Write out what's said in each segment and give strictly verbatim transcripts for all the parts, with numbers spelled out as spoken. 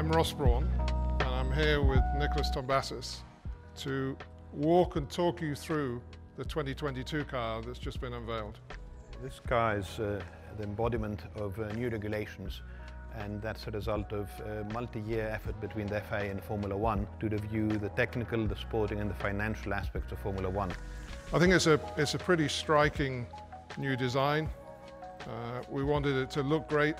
I'm Ross Brawn, and I'm here with Nicholas Tombazis to walk and talk you through the twenty twenty-two car that's just been unveiled. This car is uh, the embodiment of uh, new regulations, and that's a result of a multi-year effort between the F I A and Formula One to review the technical, the sporting and the financial aspects of Formula One. I think it's a, it's a pretty striking new design. Uh, we wanted it to look great,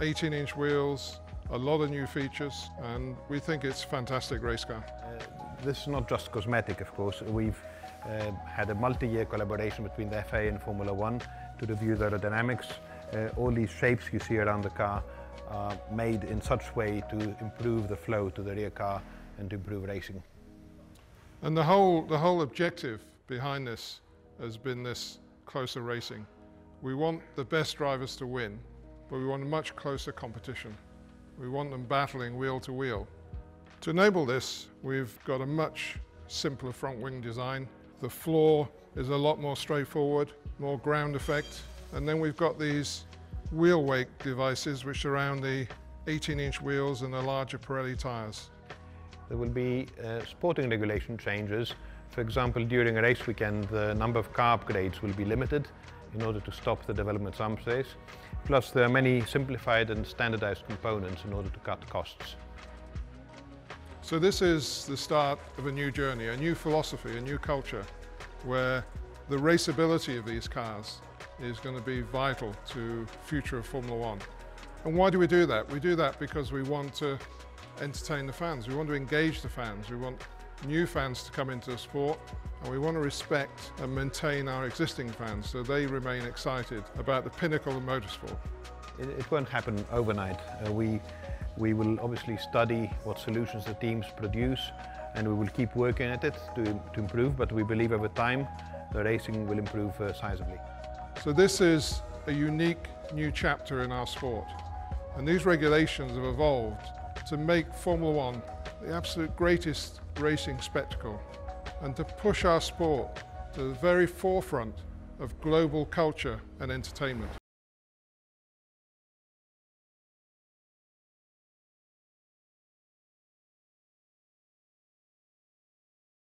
eighteen inch wheels, a lot of new features, and we think it's a fantastic race car. Uh, this is not just cosmetic, of course. We've uh, had a multi-year collaboration between the F I A and Formula One to review the aerodynamics. Uh, all these shapes you see around the car are made in such way to improve the flow to the rear car and to improve racing. And the whole, the whole objective behind this has been this closer racing. We want the best drivers to win, but we want a much closer competition. We want them battling wheel to wheel. To enable this, we've got a much simpler front wing design. The floor is a lot more straightforward, more ground effect. And then we've got these wheel wake devices which surround the eighteen inch wheels and the larger Pirelli tires. There will be uh, sporting regulation changes. For example, during a race weekend, the number of car upgrades will be limited in order to stop the development arms race. Plus, there are many simplified and standardized components in order to cut costs. So this is the start of a new journey, a new philosophy, a new culture, where the raceability of these cars is going to be vital to the future of Formula One. And why do we do that? We do that because we want to entertain the fans. We want to engage the fans. We want new fans to come into the sport, and we want to respect and maintain our existing fans so they remain excited about the pinnacle of motorsport. It, it won't happen overnight. Uh, we, we will obviously study what solutions the teams produce, and we will keep working at it to, to improve, but we believe over time the racing will improve uh, sizably. So this is a unique new chapter in our sport, and these regulations have evolved to make Formula One the absolute greatest racing spectacle and to push our sport to the very forefront of global culture and entertainment.